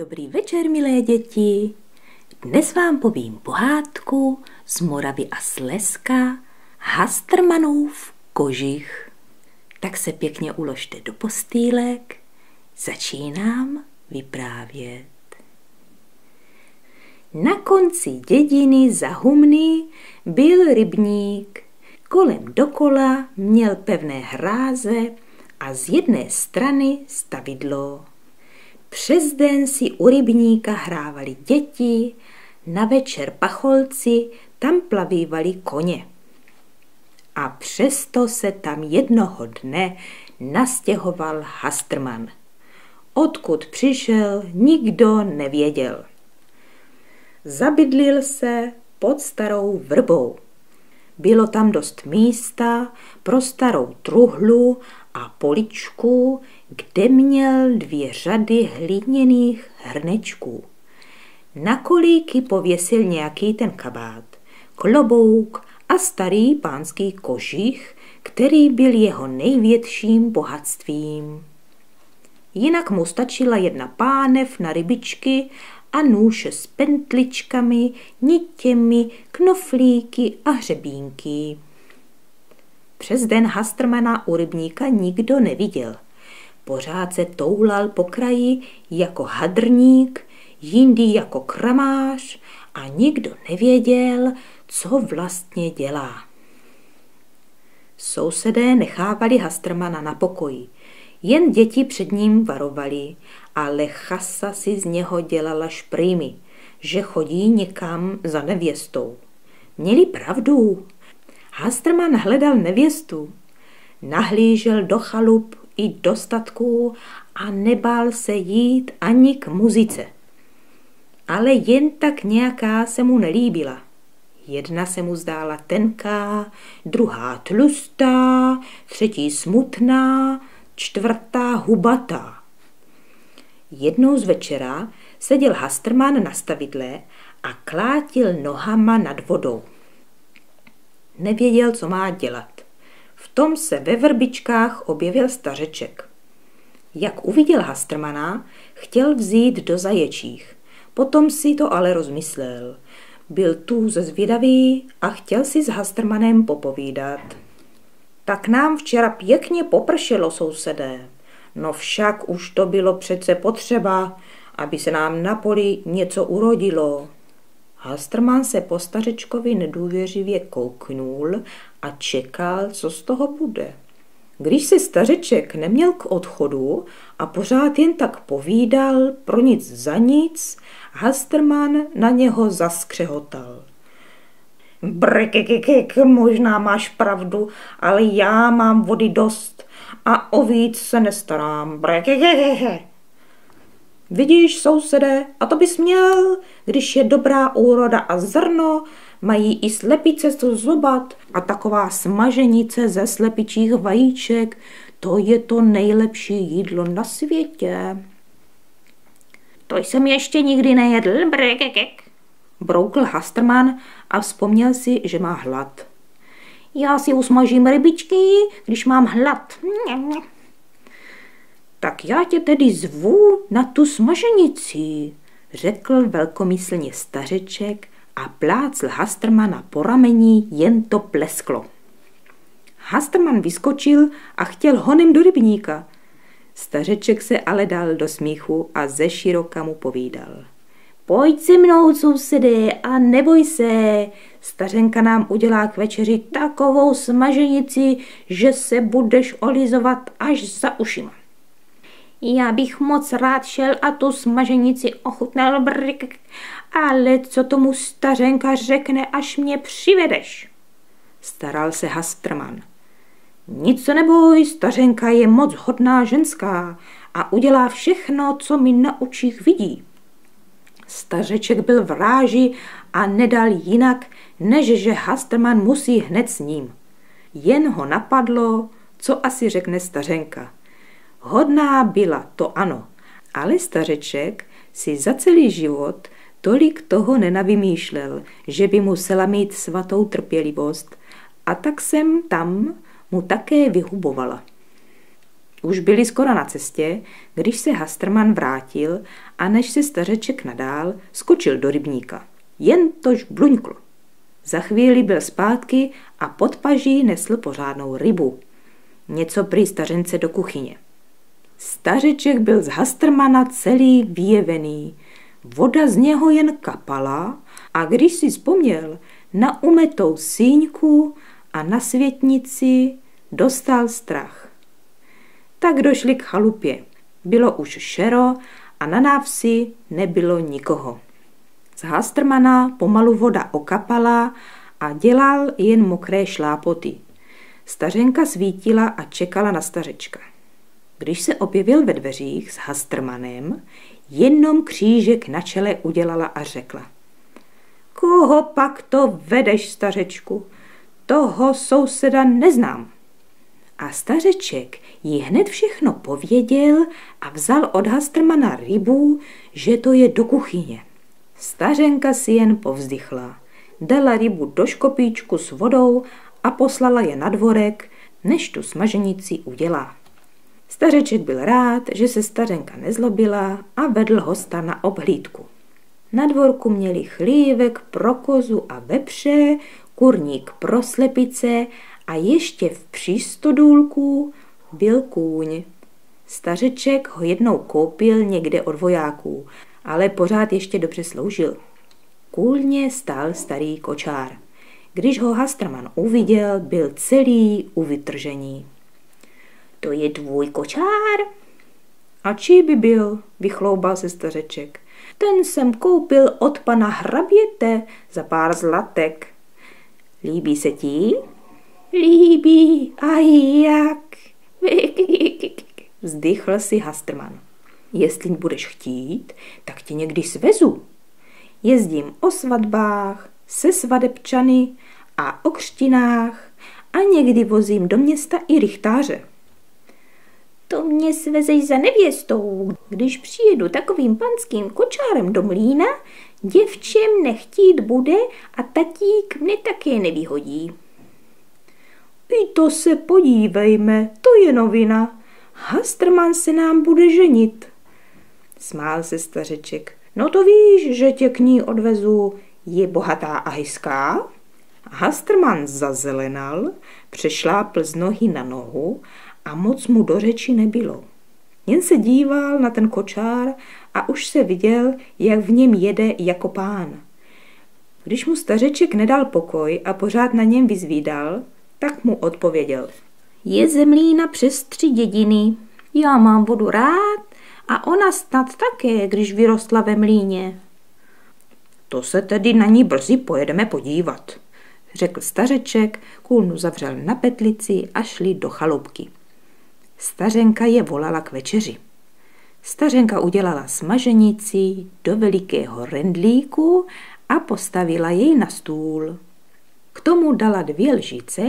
Dobrý večer, milé děti. Dnes vám povím pohádku z Moravy a Slezska Hastrmanův kožich. Tak se pěkně uložte do postýlek. Začínám vyprávět. Na konci dědiny za humny byl rybník. Kolem dokola měl pevné hráze a z jedné strany stavidlo. Přes den si u rybníka hrávali děti, na večer pacholci tam plavívali koně. A přesto se tam jednoho dne nastěhoval Hastrman. Odkud přišel, nikdo nevěděl. Zabydlil se pod starou vrbou. Bylo tam dost místa pro starou truhlu a poličku, kde měl dvě řady hliněných hrnečků. Na kolíky pověsil nějaký ten kabát, klobouk a starý pánský kožich, který byl jeho největším bohatstvím. Jinak mu stačila jedna pánev na rybičky a nůše s pentličkami, nitěmi, knoflíky a hřebínky. Přes den Hastrmana u rybníka nikdo neviděl. Pořád se toulal po kraji jako hadrník, jindy jako kramář a nikdo nevěděl, co vlastně dělá. Sousedé nechávali Hastrmana na pokoji. Jen děti před ním varovali, ale chasa si z něho dělala šprýmy, že chodí někam za nevěstou. Měli pravdu. Hastrman hledal nevěstu. Nahlížel do chalup i do statků a nebál se jít ani k muzice. Ale jen tak nějaká se mu nelíbila. Jedna se mu zdála tenká, druhá tlustá, třetí smutná, čtvrtá hubatá. Jednou z večera seděl Hastrman na stavidle a klátil nohama nad vodou. Nevěděl, co má dělat. V tom se ve vrbičkách objevil stařeček. Jak uviděl Hastrmana, chtěl vzít do zaječích. Potom si to ale rozmyslel. Byl tu zvědavý a chtěl si s Hastrmanem popovídat. Tak nám včera pěkně popršelo, sousedé. No však už to bylo přece potřeba, aby se nám na poli něco urodilo. Hastrman se po stařečkovi nedůvěřivě kouknul a čekal, co z toho bude. Když se stařeček neměl k odchodu a pořád jen tak povídal pro nic za nic, Hastrman na něho zaskřehotal. Brkekekek, možná máš pravdu, ale já mám vody dost a o víc se nestarám. Brkekekeke. Vidíš, sousede, a to bys měl, když je dobrá úroda a zrno, mají i slepice co zubat a taková smaženice ze slepičích vajíček, to je to nejlepší jídlo na světě. To jsem ještě nikdy nejedl, brekekek, broukl Hastrman a vzpomněl si, že má hlad. Já si usmažím rybičky, když mám hlad. Tak já tě tedy zvu na tu smaženici, řekl velkomyslně stařeček a plácl Hastrmana po rameni, jen to plesklo. Hastrman vyskočil a chtěl honem do rybníka. Stařeček se ale dal do smíchu a ze široka mu povídal. Pojď se mnou, sousedé, a neboj se, stařenka nám udělá k večeři takovou smaženici, že se budeš olizovat až za ušima. Já bych moc rád šel a tu smaženici ochutnal, ale co tomu stařenka řekne, až mě přivedeš? Staral se Hastrman. Nic se neboj, stařenka je moc hodná ženská a udělá všechno, co mi na očích vidí. Stařeček byl v ráži a nedal jinak, než že Hastrman musí hned s ním. Jen ho napadlo, co asi řekne stařenka. Hodná byla, to ano, ale stařeček si za celý život tolik toho nenavymýšlel, že by musela mít svatou trpělivost, a tak jsem tam mu také vyhubovala. Už byli skoro na cestě, když se Hastrman vrátil a než se stařeček nadál, skočil do rybníka. Jen tož bluňkl. Za chvíli byl zpátky a pod paží nesl pořádnou rybu. Něco prý stařence do kuchyně. Stařeček byl z Hastrmana celý vyjevený. Voda z něho jen kapala a když si vzpomněl na umetou síňku a na světnici, dostal strach. Tak došli k chalupě. Bylo už šero a na návsi nebylo nikoho. Z Hastrmana pomalu voda okapala a dělal jen mokré šlápoty. Stařenka svítila a čekala na stařečka. Když se objevil ve dveřích s Hastrmanem, jenom křížek na čele udělala a řekla: "Koho pak to vedeš, stařečku? Toho souseda neznám." A stařeček jí hned všechno pověděl a vzal od Hastrmana rybu, že to je do kuchyně. Stařenka si jen povzdychla, dala rybu do škopíčku s vodou a poslala je na dvorek, než tu smaženici udělá. Stařeček byl rád, že se stařenka nezlobila a vedl hosta na obhlídku. Na dvorku měli chlívek pro kozu a vepře, kurník pro slepice a ještě v přístodůlku byl kůň. Stařeček ho jednou koupil někde od vojáků, ale pořád ještě dobře sloužil. Kůlně stál starý kočár. Když ho Hastrman uviděl, byl celý u vytržení. "To je tvůj kočár?" "A čí by byl?" vychloubal se stařeček. "Ten jsem koupil od pana hraběte za pár zlatek." "Líbí se ti?" "Líbí, a jak?" vzdychl si Hastrman. "Jestli budeš chtít, tak tě někdy svezu. Jezdím o svatbách, se svadebčany a o křtinách a někdy vozím do města i rychtáře." "To mě svezeš za nevěstou, když přijedu takovým panským kočárem do mlýna, děvčem nechtít bude a tatík mne také nevyhodí." "I to se podívejme, to je novina. Hastrman se nám bude ženit." Smál se stařeček. "No to víš, že tě k ní odvezu, je bohatá a hezká." Hastrman zazelenal, přešlápl z nohy na nohu a moc mu do řeči nebylo. Jen se díval na ten kočár a už se viděl, jak v něm jede jako pán. Když mu stařeček nedal pokoj a pořád na něm vyzvídal, tak mu odpověděl: "Je ze mlýna přes 3 dědiny. Já mám vodu rád a ona snad také, když vyrostla ve mlýně." "To se tedy na ní brzy pojedeme podívat," řekl stařeček, kůlnu zavřel na petlici a šli do chalupky. Stařenka je volala k večeři. Stařenka udělala smaženici do velikého rendlíku a postavila jej na stůl. K tomu dala 2 lžice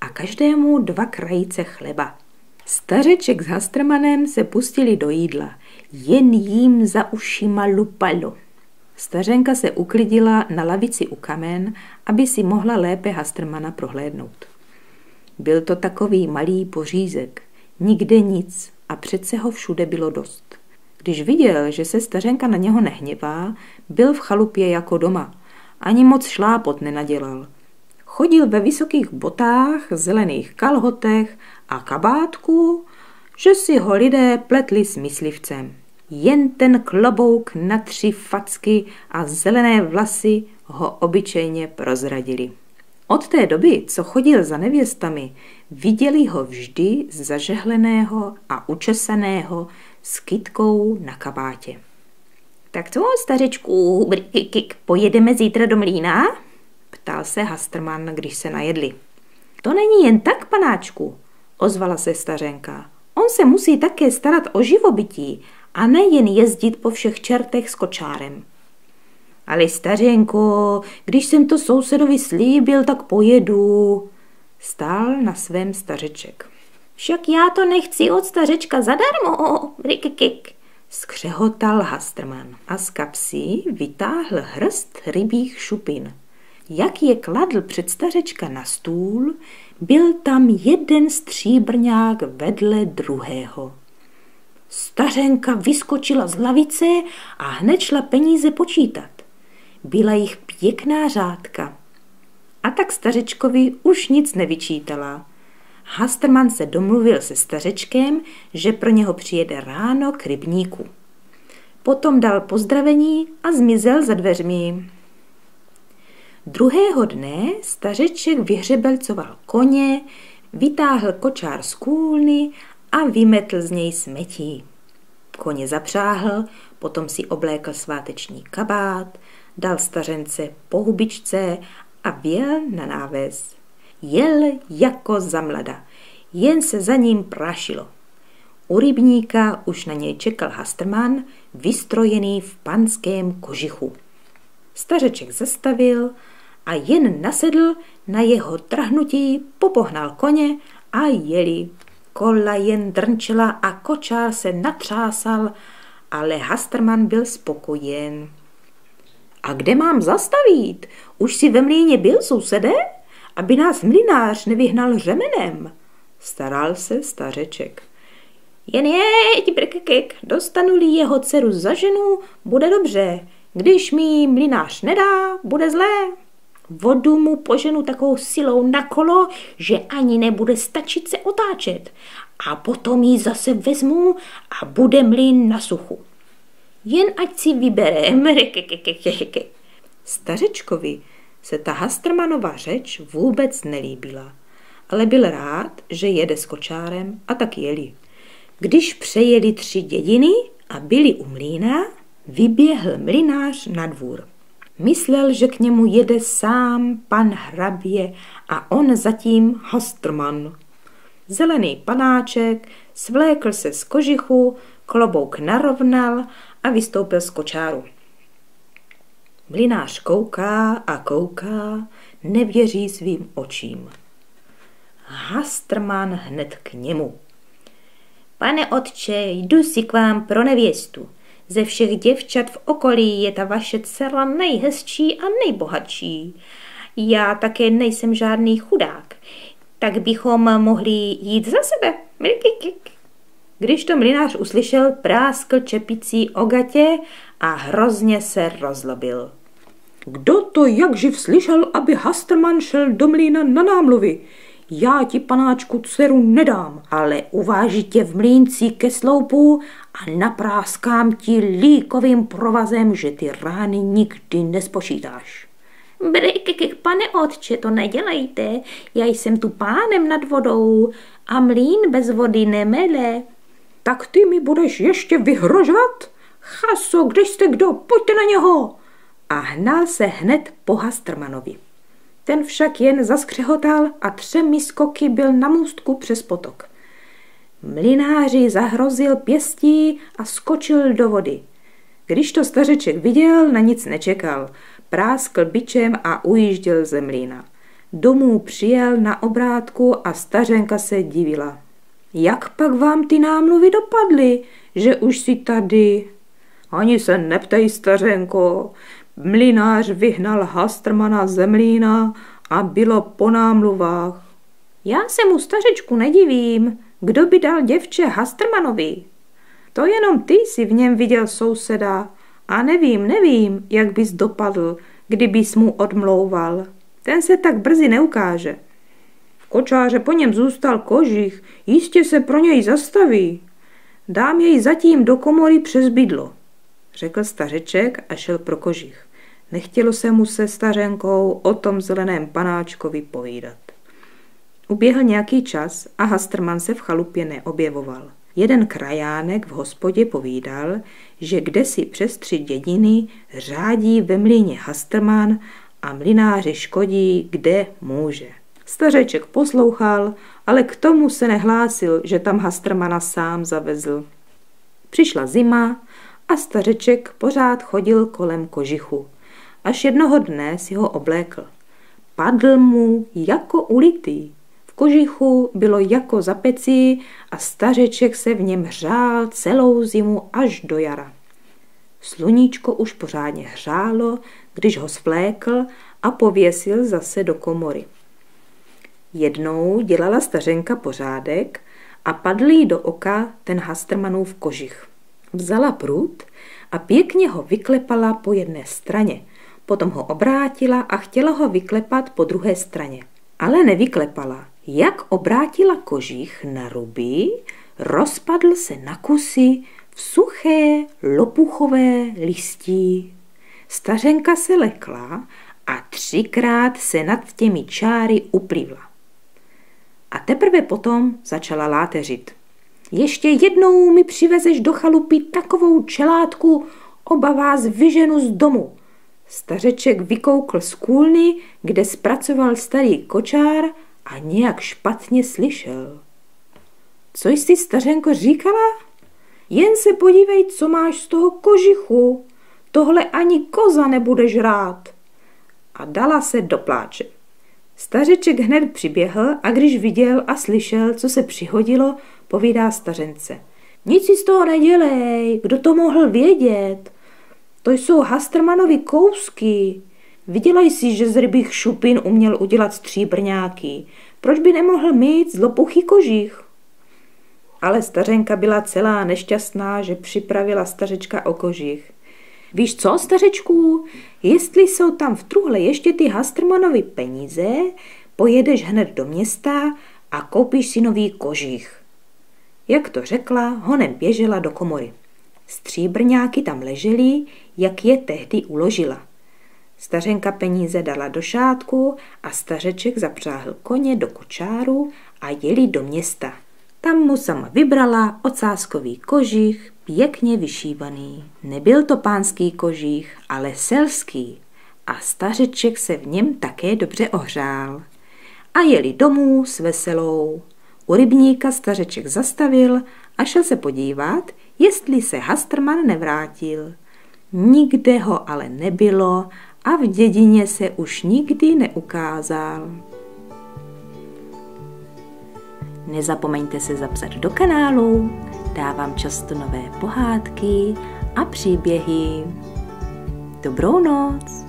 a každému 2 krajíce chleba. Stařeček s Hastrmanem se pustili do jídla, jen jim za ušima lupalo. Stařenka se uklidila na lavici u kamen, aby si mohla lépe Hastrmana prohlédnout. Byl to takový malý pořízek, nikde nic a přece ho všude bylo dost. Když viděl, že se stařenka na něho nehněvá, byl v chalupě jako doma, ani moc šlápot nenadělal. Chodil ve vysokých botách, zelených kalhotech a kabátku, že si ho lidé pletli s myslivcem. Jen ten klobouk na 3 facky a zelené vlasy ho obyčejně prozradili. Od té doby, co chodil za nevěstami, viděli ho vždy zažehleného a učesaného s kytkou na kabátě. "Tak co, stařečku, pojedeme zítra do mlýna?" ptal se Hastrman, když se najedli. "To není jen tak, panáčku," ozvala se stařenka. "On se musí také starat o živobytí a nejen jezdit po všech čertech s kočárem." "Ale stařenko, když jsem to sousedovi slíbil, tak pojedu," stál na svém stařeček. "Však já to nechci od stařečka zadarmo," skřehotal Hastrman a z kapsy vytáhl hrst rybích šupin. Jak je kladl před stařečka na stůl, byl tam jeden stříbrňák vedle druhého. Stařenka vyskočila z lavice a hned šla peníze počítat. Byla jich pěkná řádka. A tak stařečkovi už nic nevyčítala. Hastrman se domluvil se stařečkem, že pro něho přijede ráno k rybníku. Potom dal pozdravení a zmizel za dveřmi. Druhého dne stařeček vyhřebelcoval koně, vytáhl kočár z kůlny a vymetl z něj smetí. Koně zapřáhl, potom si oblékl sváteční kabát, dal stařence po hubičce a vjel na náves. Jel jako zamlada, jen se za ním prášilo. U rybníka už na něj čekal Hastrman, vystrojený v panském kožichu. Stařeček zastavil a jen nasedl na jeho trhnutí, popohnal koně a jeli. Kola jen drnčila a kočár se natřásal, ale Hastrman byl spokojen. A kde mám zastavit? Už si ve mlýně byl, sousede? Aby nás mlynář nevyhnal řemenem, staral se stařeček. Jen jeď, brkekek, dostanu-li jeho dceru za ženu, bude dobře. Když mi mlynář nedá, bude zlé. Vodu mu poženu takovou silou na kolo, že ani nebude stačit se otáčet. A potom ji zase vezmu a bude mlýn na suchu. Jen ať si vybere, mrkekekekekeke. Stařečkovi se ta Hastrmanova řeč vůbec nelíbila, ale byl rád, že jede s kočárem, a tak jeli. Když přejeli 3 dědiny a byli u mlýna, vyběhl mlynář na dvůr. Myslel, že k němu jede sám pan hrabě a on zatím Hastrman. Zelený panáček svlékl se z kožichu, klobouk narovnal a vystoupil z kočáru. Mlynář kouká a kouká, nevěří svým očím. Hastrman hned k němu. Pane otče, jdu si k vám pro nevěstu. Ze všech děvčat v okolí je ta vaše dcera nejhezčí a nejbohatší. Já také nejsem žádný chudák, tak bychom mohli jít za sebe. Když to mlynář uslyšel, práskl čepicí o gatě a hrozně se rozlobil. Kdo to jakživ slyšel, aby Hastrman šel do mlýna na námluvy? Já ti, panáčku, dceru nedám, ale uváži tě v mlýnci ke sloupu a napráskám ti líkovým provazem, že ty rány nikdy nespočítáš. Brkekek, pane otče, to nedělejte, já jsem tu pánem nad vodou a mlýn bez vody nemele. Tak ty mi budeš ještě vyhrožovat? Chaso, kde jste kdo, pojďte na něho! A hnal se hned po Hastrmanovi. Ten však jen zaskřehotal a 3 skoky byl na můstku přes potok. Mlynáři zahrozil pěstí a skočil do vody. Když to stařeček viděl, na nic nečekal. Práskl bičem a ujížděl ze mlýna. Domů přijel na obrátku a stařenka se divila. Jak pak vám ty námluvy dopadly, že už jsi tady? Ani se neptej, stařenko. Mlynář vyhnal Hastrmana ze mlýna a bylo po námluvách. Já se mu, stařečku, nedivím. Kdo by dal děvče Hastrmanovi? To jenom ty jsi v něm viděl souseda a nevím, jak bys dopadl, kdybys mu odmlouval. Ten se tak brzy neukáže. V kočáře po něm zůstal kožich, jistě se pro něj zastaví. Dám jej zatím do komory přes bydlo, řekl stařeček a šel pro kožich. Nechtělo se mu se stařenkou o tom zeleném panáčkovi povídat. Uběhl nějaký čas a Hastrman se v chalupě neobjevoval. Jeden krajánek v hospodě povídal, že kdesi přes 3 dědiny řádí ve mlýně Hastrman a mlynáři škodí, kde může. Stařeček poslouchal, ale k tomu se nehlásil, že tam Hastrmana sám zavezl. Přišla zima a stařeček pořád chodil kolem kožichu. Až jednoho dne si ho oblékl. Padl mu jako ulitý. V kožichu bylo jako za pecí a stařeček se v něm hřál celou zimu až do jara. Sluníčko už pořádně hřálo, když ho svlékl a pověsil zase do komory. Jednou dělala stařenka pořádek a padl jí do oka ten Hastrmanův kožich. Vzala prut a pěkně ho vyklepala po jedné straně. Potom ho obrátila a chtěla ho vyklepat po druhé straně. Ale nevyklepala. Jak obrátila kožich na ruby, rozpadl se na kusy v suché lopuchové listí. Stařenka se lekla a 3krát se nad těmi čáry uplivla. A teprve potom začala láteřit. Ještě jednou mi přivezeš do chalupy takovou čelátku, oba vás vyženu z domu. Stařeček vykoukl z kůlny, kde zpracoval starý kočár a nějak špatně slyšel. Co jsi, stařenko, říkala? Jen se podívej, co máš z toho kožichu. Tohle ani koza nebude žrát. A dala se do pláče. Stařeček hned přiběhl a když viděl a slyšel, co se přihodilo, povídá stařence. Nic si z toho nedělej, kdo to mohl vědět? To jsou Hastrmanovy kousky. Viděla jsi, že z rybích šupin uměl udělat stříbrňáky. Proč by nemohl mít zlopuchý kožich? Ale stařenka byla celá nešťastná, že připravila stařečka o kožich. Víš co, stařečku, jestli jsou tam v truhle ještě ty Hastrmanovy peníze, pojedeš hned do města a koupíš si nový kožich. Jak to řekla, honem běžela do komory. Stříbrňáky tam ležely, jak je tehdy uložila. Stařenka peníze dala do šátku a stařeček zapřáhl koně do kočáru a jeli do města. Tam mu sama vybrala ocáskový kožich, pěkně vyšívaný. Nebyl to pánský kožich, ale selský. A stařeček se v něm také dobře ohřál. A jeli domů s veselou. U rybníka stařeček zastavil a šel se podívat, jestli se Hastrman nevrátil. Nikde ho ale nebylo a v dědině se už nikdy neukázal. Nezapomeňte se zapsat do kanálu, dávám často nové pohádky a příběhy. Dobrou noc!